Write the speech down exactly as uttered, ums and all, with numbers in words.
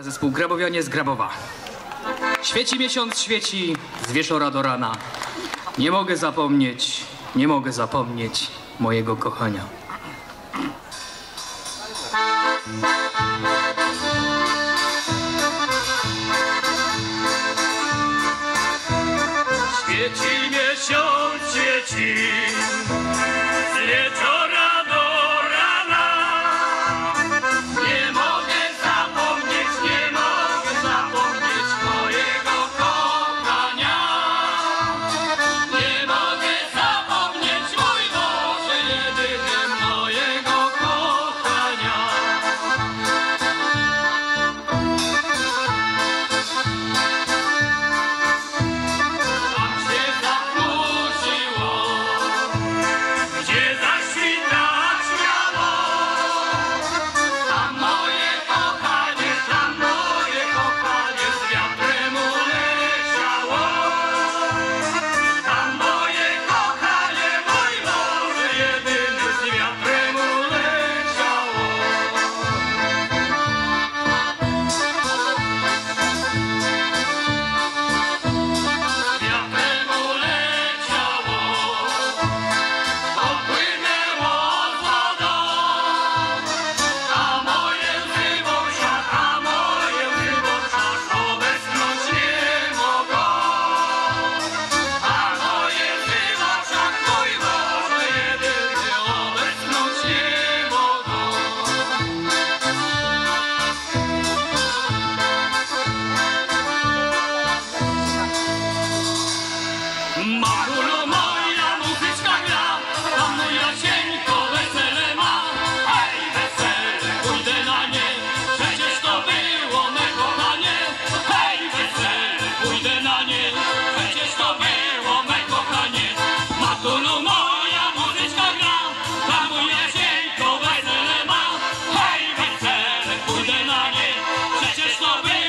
Zespół Grabowianie z Grabowa. Świeci miesiąc, świeci z wieczora do rana. Nie mogę zapomnieć, nie mogę zapomnieć mojego kochania. Świeci miesiąc, świeci z wieczora. Stop it!